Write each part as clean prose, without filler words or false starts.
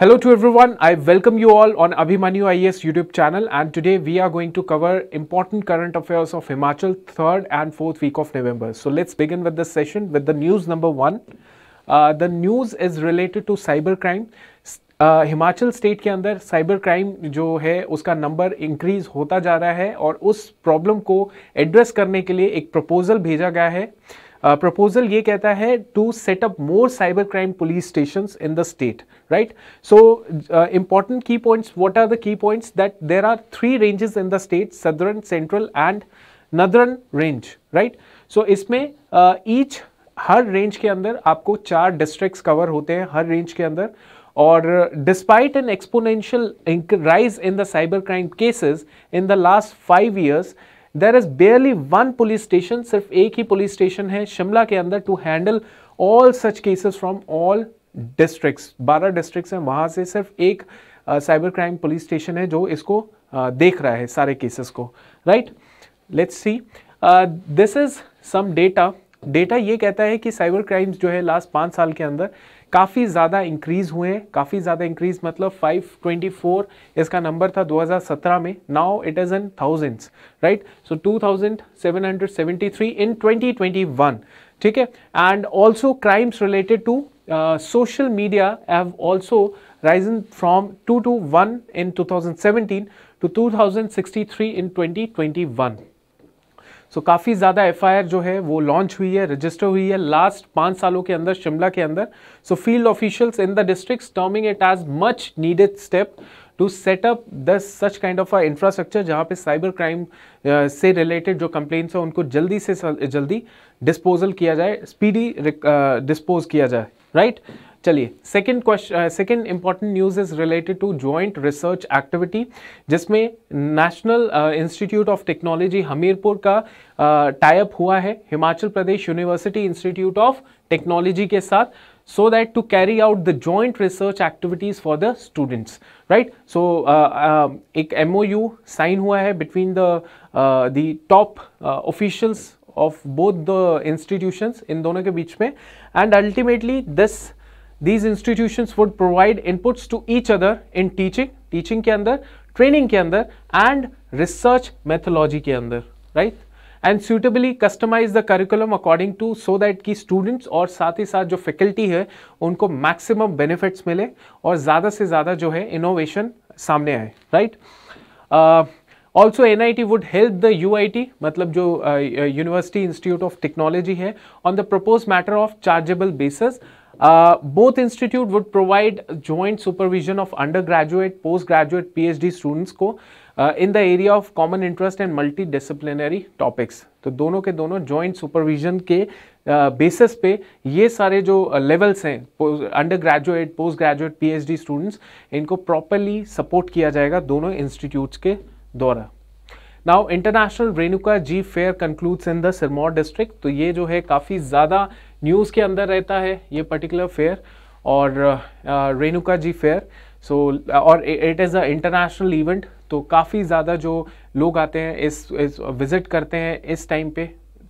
Hello to everyone, I welcome you all on Abhimanyu IAS YouTube channel, and today we are going to cover important current affairs of Himachal 3rd and 4th week of November. So let's begin with this session with the news number 1. The news is related to cyber crime. Himachal state के अंदर cyber crime जो है उसका number increase होता जा रहा है और उस प्रॉब्लम को एड्रेस करने के लिए एक प्रपोजल भेजा गया है. प्रपोजल ये कहता है to set up more cyber crime police stations in the state, right. So important key points, what are the key points, that there are three ranges in the state, southern, central and northern range, right. So इसमें हर range के अंदर आपको 4 districts cover होते हैं हर range के अंदर. और despite an exponential rise in the cyber crime cases in the last 5 years, there is barely 1 police station, सिर्फ एक ही पुलिस स्टेशन है शिमला के अंदर to handle all such cases from all districts. 12 districts हैं, वहाँ से सिर्फ एक साइबर क्राइम पुलिस स्टेशन है जो इसको देख रहा है सारे केसेस को, right. Let's see, this is some data ये कहता है कि साइबर क्राइम्स जो है लास्ट 5 साल के अंदर काफ़ी ज़्यादा इंक्रीज़ हुए हैं. काफ़ी ज़्यादा इंक्रीज़ मतलब 524 इसका नंबर था 2017 में, now it is in thousands, right. So 2773 in 2021, ठीक है. And also crimes related to social media have also risen from 221 in 2017 to 2063 in 2021. So काफ़ी ज़्यादा एफआईआर जो है वो लॉन्च हुई है, रजिस्टर हुई है लास्ट 5 सालों के अंदर शिमला के अंदर. So field officials in the districts terming it as much needed step to setup the such kind of infrastructure जहाँ पे साइबर क्राइम से रिलेटेड जो कंप्लेंट्स हैं उनको जल्दी से जल्दी डिस्पोजल किया जाए, स्पीडी डिस्पोज किया जाए, राइट. चलिए second question, second important news is related to joint research activity, जिसमें national institute of technology Hamirpur का टाई अप हुआ है Himachal Pradesh university institute of technology के साथ, so that to carry out the joint research activities for the students, right. So एक MOU sign हुआ है between the top officials of both the institutions, इन दोनों के बीच में, and ultimately these institutions would provide inputs to each other in teaching के अंदर, training के अंदर and research methodology के अंदर, right. And suitably customize the curriculum according to so that कि students और साथ ही साथ जो फैकल्टी है उनको maximum benefits मिले और ज़्यादा से ज़्यादा जो है innovation सामने आए, right. Also NIT would help the UIT, मतलब जो University Institute of Technology है, on the proposed matter of chargeable basis. Both institute would provide joint supervision of undergraduate, postgraduate, PhD students को in the area of common interest and multidisciplinary topics. तो दोनों के दोनों joint supervision के basis पे ये सारे जो levels हैं undergraduate, postgraduate, PhD students, इनको properly support किया जाएगा दोनों institutes के द्वारा. Now International Renuka Ji Fair concludes in the Sirmaur district. तो ये जो है काफ़ी ज़्यादा न्यूज़ के अंदर रहता है ये पर्टिकुलर फेयर और रेणुका जी फेयर. सो और it is a international event, तो काफ़ी ज़्यादा जो लोग आते हैं इस विज़िट करते हैं इस टाइम पे,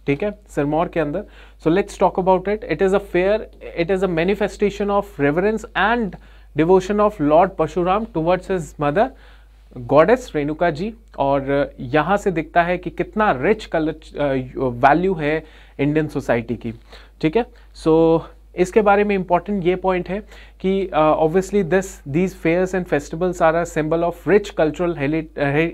ठीक है, सिरमौर के अंदर. So let's talk about it. It is a fair, it is a manifestation of reverence and devotion of Lord Parshuram towards his mother goddess Renuka ji. और यहाँ से दिखता है कि कितना रिच कल्चर वैल्यू है इंडियन सोसाइटी की, ठीक है. सो इसके बारे में इम्पॉर्टेंट ये पॉइंट है कि obviously these fairs and festivals are a symbol of rich cultural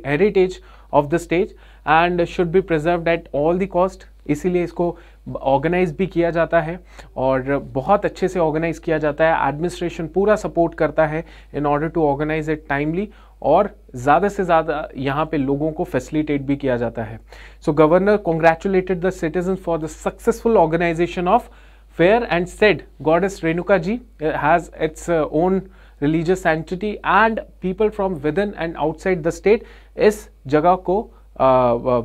heritage of the state and should be preserved at all the cost. इसीलिए इसको ऑर्गेनाइज भी किया जाता है और बहुत अच्छे से ऑर्गेनाइज किया जाता है. एडमिनिस्ट्रेशन पूरा सपोर्ट करता है in order to organise it timely और ज़्यादा से ज़्यादा यहाँ पे लोगों को फैसिलिटेट भी किया जाता है. So governor congratulated the citizen for the successful organisation of fair and said goddess Renuka ji has its own religious sanctity and people from within and outside the state इस जगह को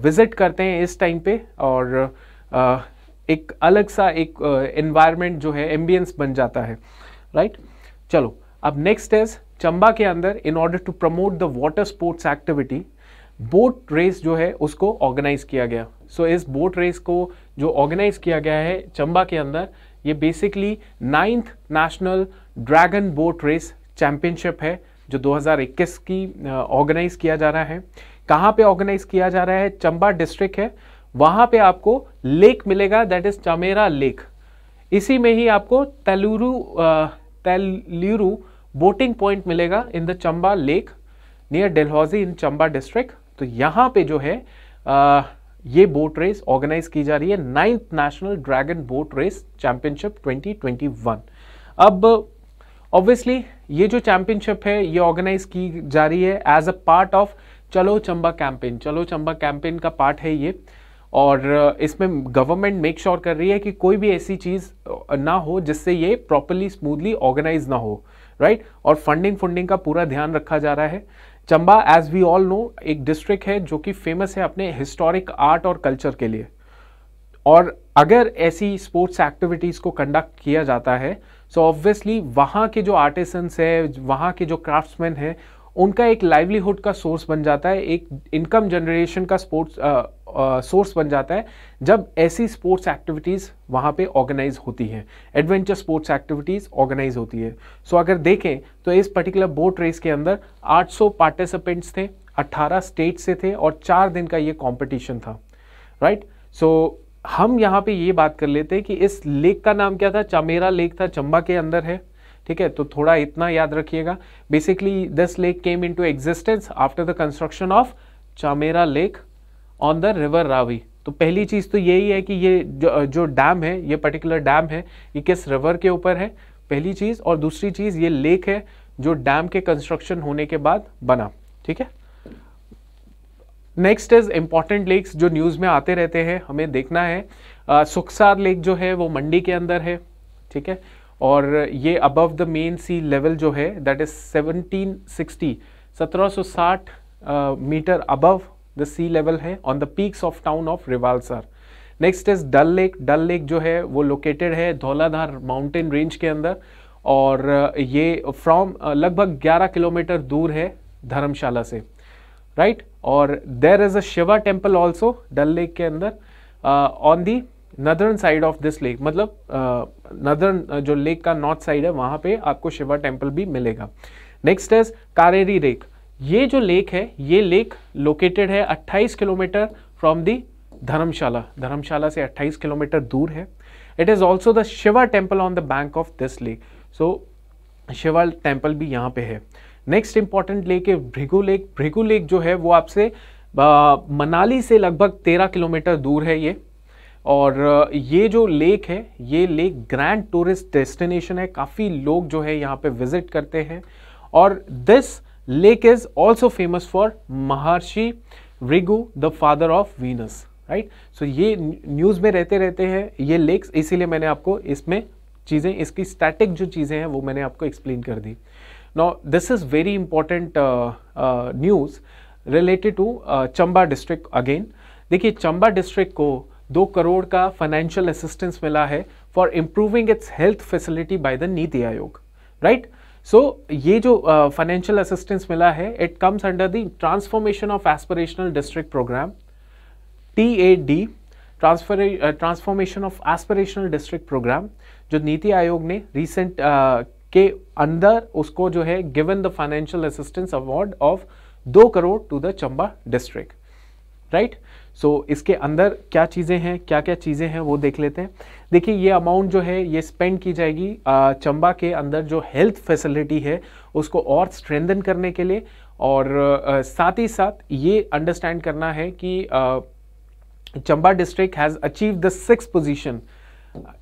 विजिट करते हैं इस टाइम पे और एक अलग सा एक एनवायरनमेंट जो है एम्बियंस बन जाता है, राइट. चलो अब नेक्स्ट इज चंबा के अंदर in order to promote the water sports activity boat race जो है उसको ऑर्गेनाइज किया गया. सो इस बोट रेस को जो ऑर्गेनाइज किया गया है चंबा के अंदर, ये basically 9th national dragon boat race championship है जो 2021 की ऑर्गेनाइज किया जा रहा है। कहाँ पे ऑर्गेनाइज किया जा रहा है? चंबा डिस्ट्रिक्ट है, वहाँ पे आपको लेक मिलेगा, दैट इज चमेरा लेक। इसी में ही आपको तेलुरु बोटिंग पॉइंट मिलेगा in the Chamba lake near Dalhousie in Chamba district. तो यहाँ पे जो है ये बोट रेस ऑर्गेनाइज की जा रही है, 9th national dragon boat race championship 2021। अब ऑब्वियसली ये जो चैम्पियनशिप है ये ऑर्गेनाइज की जा रही है एज अ पार्ट ऑफ चलो चंबा कैंपेन। चलो चंबा कैंपेन का पार्ट है ये, और इसमें गवर्नमेंट मेक श्योर कर रही है कि कोई भी ऐसी चीज़ ना हो जिससे ये प्रॉपरली स्मूथली ऑर्गेनाइज ना हो, राइट। और फंडिंग का पूरा ध्यान रखा जा रहा है। Chamba as we all know एक डिस्ट्रिक्ट है जो कि फेमस है अपने हिस्टोरिक आर्ट और कल्चर के लिए, और अगर ऐसी स्पोर्ट्स एक्टिविटीज़ को कंडक्ट किया जाता है सो ऑब्वियसली वहाँ के जो आर्टिसंस है, वहाँ के जो क्राफ्ट्समैन हैं, उनका एक लाइवलीहुड का सोर्स बन जाता है, एक इनकम जनरेशन का स्पोर्ट्स सोर्स बन जाता है जब ऐसी स्पोर्ट्स एक्टिविटीज़ वहाँ पे ऑर्गेनाइज होती हैं, एडवेंचर स्पोर्ट्स एक्टिविटीज़ ऑर्गेनाइज होती है। सो अगर देखें तो इस पर्टिकुलर बोट रेस के अंदर 800 पार्टिसिपेंट्स थे, 18 स्टेट से थे, और 4 दिन का ये कॉम्पिटिशन था, राइट। सो हम यहाँ पे ये बात कर लेते हैं कि इस लेक का नाम क्या था? चमेरा लेक था, चंबा के अंदर है, ठीक है। तो थोड़ा इतना याद रखिएगा। Basically this lake came into existence after the construction of Chamera lake on the river Ravi. तो पहली चीज़ तो यही है कि ये जो डैम है, ये पर्टिकुलर डैम है, ये किस रिवर के ऊपर है, पहली चीज़। और दूसरी चीज़ ये लेक है जो डैम के कंस्ट्रक्शन होने के बाद बना, ठीक है। नेक्स्ट इज इम्पॉर्टेंट लेक्स जो न्यूज़ में आते रहते हैं, हमें देखना है। सुखसार लेक जो है वो मंडी के अंदर है, ठीक है, और ये above the main sea level जो है that is 1760 metre above the sea level है on the peaks of town of Rewalsar. Next is Dal lake. Dal lake जो है वो लोकेटेड है धौलाधार माउंटेन रेंज के अंदर, और ये फ्रॉम लगभग 11 किलोमीटर दूर है धर्मशाला से, राइट और there is a Shiva temple also Dal lake के अंदर on the northern side of this lake, मतलब नदर्न जो लेक का नॉर्थ साइड है वहाँ पे आपको शिवा टेम्पल भी मिलेगा। Next is Kareri lake. ये जो लेक है ये लेक लोकेटेड है 28 किलोमीटर फ्रॉम दी धर्मशाला, धर्मशाला से 28 किलोमीटर दूर है। It is also the Shiva temple on the bank of this lake, so Shiva temple भी यहाँ पे है। नेक्स्ट इंपॉर्टेंट लेक है भृगु लेक। भृगु लेक जो है वो आपसे मनाली से लगभग 13 किलोमीटर दूर है ये, और ये जो लेक है ये लेक ग्रैंड टूरिस्ट डेस्टिनेशन है, काफ़ी लोग जो है यहाँ पे विजिट करते हैं। और this lake is also famous for Maharshi Bhrigu the father of Venus, right. So ये न्यूज़ में रहते रहते हैं ये लेक्स, इसीलिए मैंने आपको इसमें चीज़ें, इसकी स्टैटिक जो चीज़ें हैं वो मैंने आपको एक्सप्लेन कर दी। Now this is very important news related to Chamba district again. देखिए चंबा डिस्ट्रिक्ट को 2 करोड़ का फाइनेंशियल असिस्टेंस मिला है for improving its health facility by the NITI Aayog, right. So ये जो फाइनेंशियल असिस्टेंस मिला है it comes under the transformation of aspirational district programme, TAD, transformation of aspirational district programme, जो नीति आयोग ने रिसेंट के अंदर उसको जो है given the financial assistance award of 2 crore to the Chamba district, right. So इसके अंदर क्या चीज़ें हैं, क्या क्या चीज़ें हैं वो देख लेते हैं। देखिए ये अमाउंट जो है ये स्पेंड की जाएगी चंबा के अंदर जो हेल्थ फैसिलिटी है उसको और स्ट्रेंथन करने के लिए, और साथ ही साथ ये अंडरस्टैंड करना है कि Chamba district has achieve the 6th position.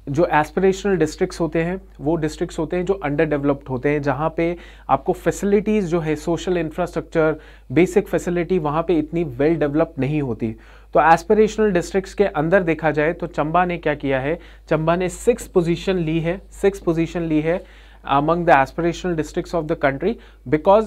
जो एस्पिरेशनल डिस्ट्रिक्ट्स होते हैं वो डिस्ट्रिक्ट्स होते हैं जो अंडर डेवलप्ड होते हैं, जहाँ पे आपको फैसिलिटीज़ जो है सोशल इंफ्रास्ट्रक्चर बेसिक फैसिलिटी वहाँ पे इतनी वेल डेवलप्ड नहीं होती। तो एस्पिरेशनल डिस्ट्रिक्ट्स के अंदर देखा जाए तो चंबा ने क्या किया है, चंबा ने 6th पोजीशन ली है, 6th पोजीशन ली है among the aspirational districts of the country, because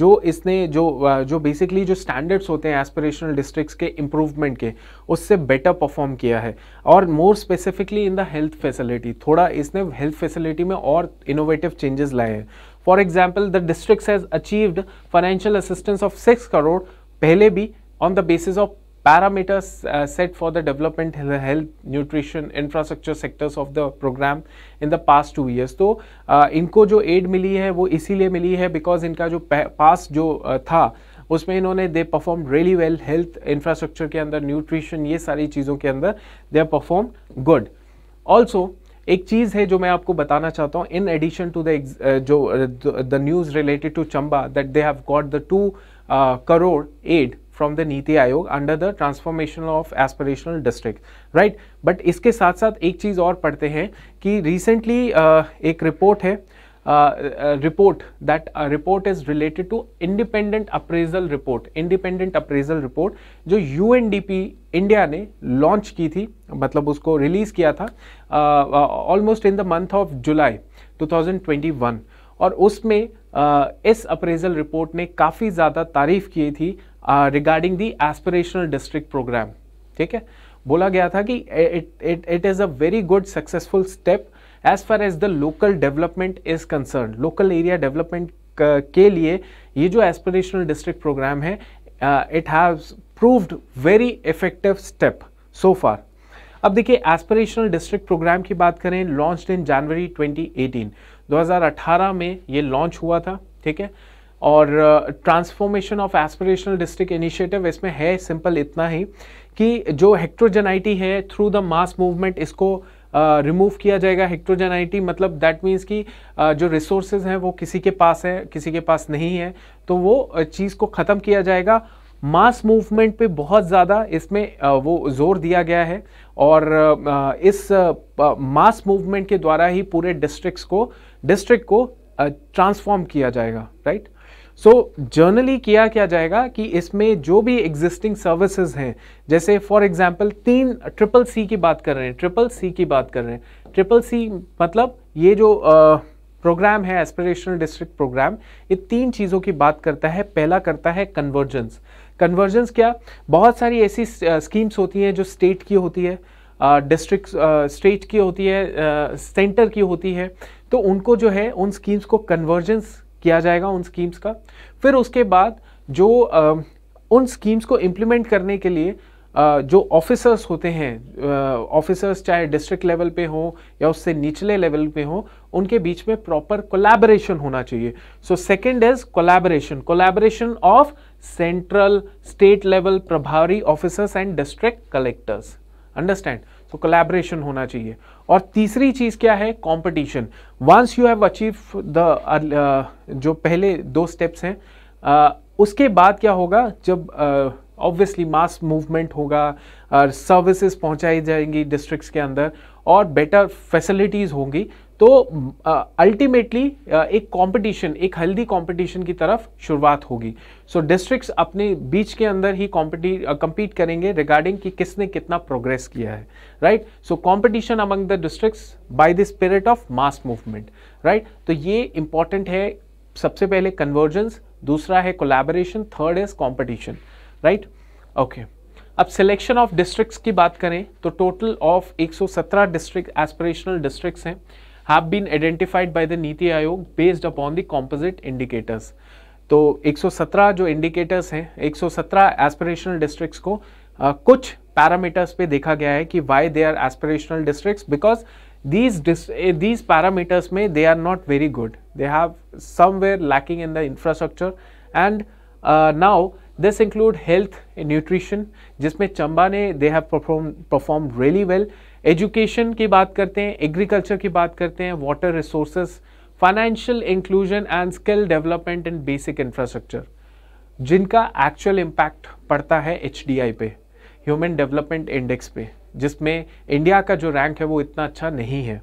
जो इसने जो बेसिकली जो standards होते हैं aspirational districts के improvement के, उससे better perform किया है, और more specifically in the health facility थोड़ा इसने health facility में और innovative changes लाए हैं। For example, the districts has achieved financial assistance of 6 crore पहले भी on the basis of Parameters set for the development, health, nutrition, infrastructure sectors of the program in the past 2 years. तो इनको जो aid मिली है वो इसीलिए मिली है because इनका जो past जो था उसमें इन्होंने they performed really well health, infrastructure के अंदर, nutrition, ये सारी चीज़ों के अंदर they performed good. Also एक चीज़ है जो मैं आपको बताना चाहता हूँ, in addition to the the news related to Chamba that they have got the 2 crore aid from the NITI Aayog under the Transformation of Aspirational District, right? But इसके साथ साथ एक चीज़ और पढ़ते हैं कि recently एक रिपोर्ट है, report is related to independent appraisal report जो यूएनडीपी इंडिया ने लॉन्च की थी, मतलब उसको रिलीज़ किया था almost in the month of July 2021. और उसमें इस अप्रेजल रिपोर्ट ने काफ़ी ज़्यादा तारीफ़ की थी regarding the aspirational district programme. ठीक है, बोला गया था कि it is a very good successful step as far as the local development is concern. Local area development के लिए ये जो एस्पिरेशनल डिस्ट्रिक्ट प्रोग्राम है it has proved very effective step so far. अब देखिए एस्पिरेशनल डिस्ट्रिक्ट प्रोग्राम की बात करें, लॉन्च्ड इन जनवरी 2018, 2018 में ये लॉन्च हुआ था. ठीक है, और transformation of aspirational district initiative इसमें है सिंपल इतना ही कि जो हेक्ट्रोजेनाइटी है थ्रू द मास मूवमेंट इसको रिमूव किया जाएगा. हेक्ट्रोजेनाइटी मतलब दैट मीन्स कि जो रिसोर्सेज हैं वो किसी के पास है, किसी के पास नहीं है, तो वो चीज़ को ख़त्म किया जाएगा. मास मूवमेंट पे बहुत ज़्यादा इसमें वो जोर दिया गया है और इस मास मूवमेंट के द्वारा ही पूरे डिस्ट्रिक्ट को ट्रांसफॉर्म किया जाएगा, राइट. सो जनरली क्या जाएगा कि इसमें जो भी एग्जिस्टिंग सर्विसेज हैं, जैसे फॉर एग्जांपल 3 CCC की बात कर रहे हैं, CCC मतलब ये जो प्रोग्राम है एस्पिरेशनल डिस्ट्रिक्ट प्रोग्राम, ये 3 चीज़ों की बात करता है. पहला करता है कन्वर्जेंस. क्या बहुत सारी ऐसी स्कीम्स होती हैं जो स्टेट की होती है, स्टेट की होती है, सेंटर की होती है, तो उनको जो है उन स्कीम्स को कन्वर्जेंस किया जाएगा उन स्कीम्स का. फिर उसके बाद जो उन स्कीम्स को इम्प्लीमेंट करने के लिए जो ऑफिसर्स होते हैं, ऑफिसर्स चाहे डिस्ट्रिक्ट लेवल पे हो या उससे निचले लेवल पे हो, उनके बीच में प्रॉपर कोलैबोरेशन होना चाहिए. So second is collaboration of central state level प्रभारी officers and district collectors, understand. तो कोलैबोरेशन होना चाहिए. और तीसरी चीज़ क्या है, competition. Once you have achieve the जो पहले 2 स्टेप्स हैं, उसके बाद क्या होगा, जब ऑब्वियसली मास मूवमेंट होगा, सर्विसेज पहुंचाई जाएंगी डिस्ट्रिक्ट्स के अंदर और बेटर फैसिलिटीज़ होंगी, तो अल्टीमेटली एक कंपटीशन, एक हेल्दी कंपटीशन की तरफ शुरुआत होगी. सो डिस्ट्रिक्ट्स अपने बीच के अंदर ही कम्पीट करेंगे रिगार्डिंग कि किसने कितना प्रोग्रेस किया है, right. So competition among the districts by the spirit of mass movement, right. तो ये इंपॉर्टेंट है, सबसे पहले कन्वर्जेंस, दूसरा है collaboration, third is competition, right. Okay, अब सिलेक्शन ऑफ डिस्ट्रिक्ट्स की बात करें तो total of 117 district aspirational districts हैं, have been identified by the NITI Aayog based upon the composite indicators. तो 117 जो indicators हैं, 117 aspirational districts को कुछ parameters पे देखा गया है कि why they are aspirational districts, because these parameters में they are not very good. They have somewhere lacking in the infrastructure and now this include health and nutrition, जिसमें चंबा ने they have performed really well. Education की बात करते हैं, agriculture की बात करते हैं, water resources, financial inclusion and skill development and basic infrastructure, जिनका एक्चुअल इम्पैक्ट पड़ता है HDI पे, ह्यूमन डेवलपमेंट इंडेक्स पे, जिसमें इंडिया का जो रैंक है वो इतना अच्छा नहीं है,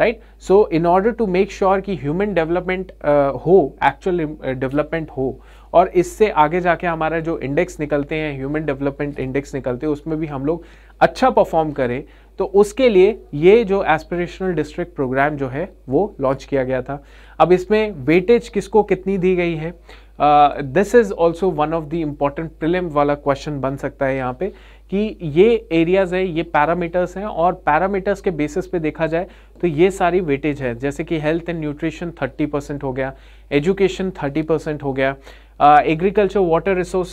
right. So in order to make sure कि ह्यूमन डेवलपमेंट हो, एक्चुअल डेवलपमेंट हो, और इससे आगे जाके हमारा जो इंडेक्स निकलते हैं, ह्यूमन डेवलपमेंट इंडेक्स निकलते हैं, उसमें भी हम लोग अच्छा परफॉर्म करें, तो उसके लिए ये जो एस्पिरेशनल डिस्ट्रिक्ट प्रोग्राम जो है वो लॉन्च किया गया था. अब इसमें वेटेज किसको कितनी दी गई है, this is also one of the important prelim वाला क्वेश्चन बन सकता है यहाँ पे, कि ये एरियाज़ है, ये पैरामीटर्स हैं और पैरामीटर्स के बेसिस पे देखा जाए तो ये सारी वेटेज है, जैसे कि हेल्थ एंड न्यूट्रिशन 30% हो गया, एजुकेशन 30% हो गया, एग्रीकल्चर वाटर रिसोर्स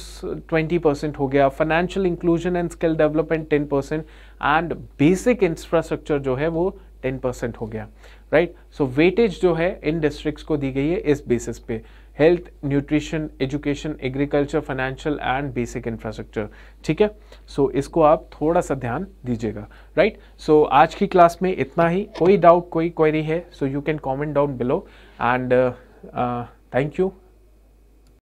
20% हो गया, financial inclusion and skill development 10% and basic infrastructure जो है वो 10% हो गया, राइट। सो वेटेज जो है इन डिस्ट्रिक्ट्स को दी गई है इस बेसिस पे, health, nutrition, education, agriculture, financial and basic infrastructure, ठीक है। सो इसको आप थोड़ा सा ध्यान दीजिएगा, राइट। सो आज की क्लास में इतना ही। कोई डाउट, कोई क्वेरी है, so you can comment down below and thank you.